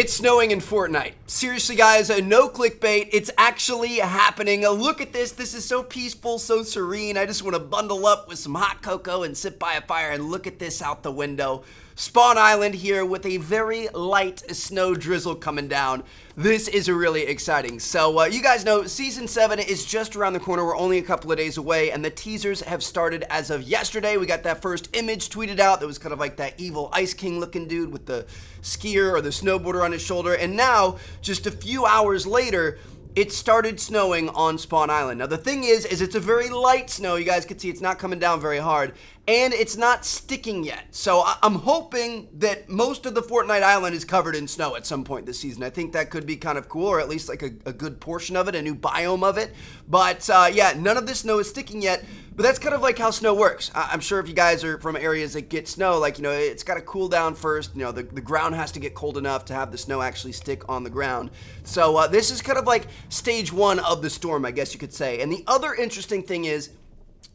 It's snowing in Fortnite. Seriously, guys, no clickbait. It's actually happening. Look at this. This is so peaceful, so serene. I just want to bundle up with some hot cocoa and sit by a fire and look at this out the window. Spawn Island here with a very light snow drizzle coming down. This is really exciting. So you guys know Season 7 is just around the corner. We're only a couple of days away, and the teasers have started as of yesterday. We got that first image tweeted out that was kind of like that evil Ice King looking dude with the skier or the snowboarder on his shoulder. And now, just a few hours later, it started snowing on Spawn Island. Now, the thing is it's a very light snow. You guys can see it's not coming down very hard, and it's not sticking yet. So I'm hoping that most of the Fortnite island is covered in snow at some point this season. I think that could be kind of cool, or at least like a good portion of it, a new biome of it. But yeah, none of this snow is sticking yet. But that's kind of like how snow works. I'm sure if you guys are from areas that get snow, like, you know, it's got to cool down first. You know, the ground has to get cold enough to have the snow actually stick on the ground. So this is kind of like stage one of the storm, I guess you could say. And the other interesting thing is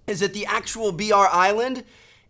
that the actual BR Island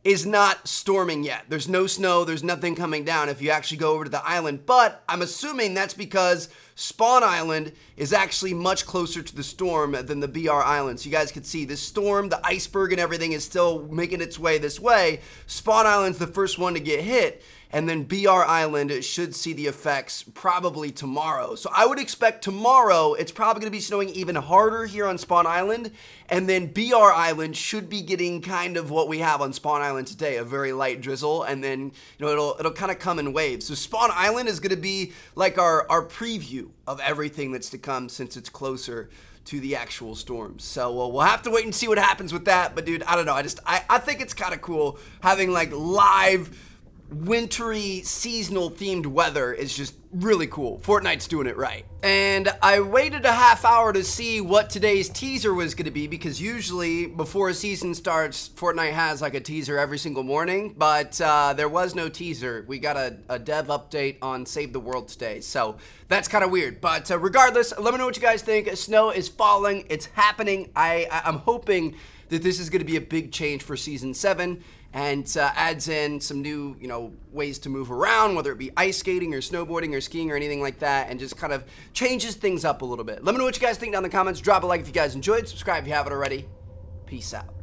is not storming yet. There's no snow, there's nothing coming down if you actually go over to the island. But I'm assuming that's because Spawn Island is actually much closer to the storm than the BR Island. So you guys can see the storm, the iceberg and everything is still making its way this way. Spawn Island's the first one to get hit, and then BR Island should see the effects probably tomorrow. So I would expect tomorrow it's probably gonna be snowing even harder here on Spawn Island, and then BR Island should be getting kind of what we have on Spawn Island today, a very light drizzle, and then, you know, it'll kind of come in waves. So Spawn Island is gonna be like our preview of everything that's to come, since it's closer to the actual storm. So we'll have to wait and see what happens with that. But dude, I don't know, I think it's kind of cool having like live wintry seasonal themed weather is just really cool. Fortnite's doing it right. And I waited a half hour to see what today's teaser was going to be, because usually before a season starts, Fortnite has like a teaser every single morning, but there was no teaser. We got a dev update on Save the World today, so that's kind of weird. But regardless, let me know what you guys think. Snow is falling, it's happening. I'm hoping that this is going to be a big change for Season 7, and adds in some new, you know, ways to move around, whether it be ice skating or snowboarding or skiing or anything like that, and just kind of changes things up a little bit. Let me know what you guys think down in the comments. Drop a like if you guys enjoyed. Subscribe if you haven't already. Peace out.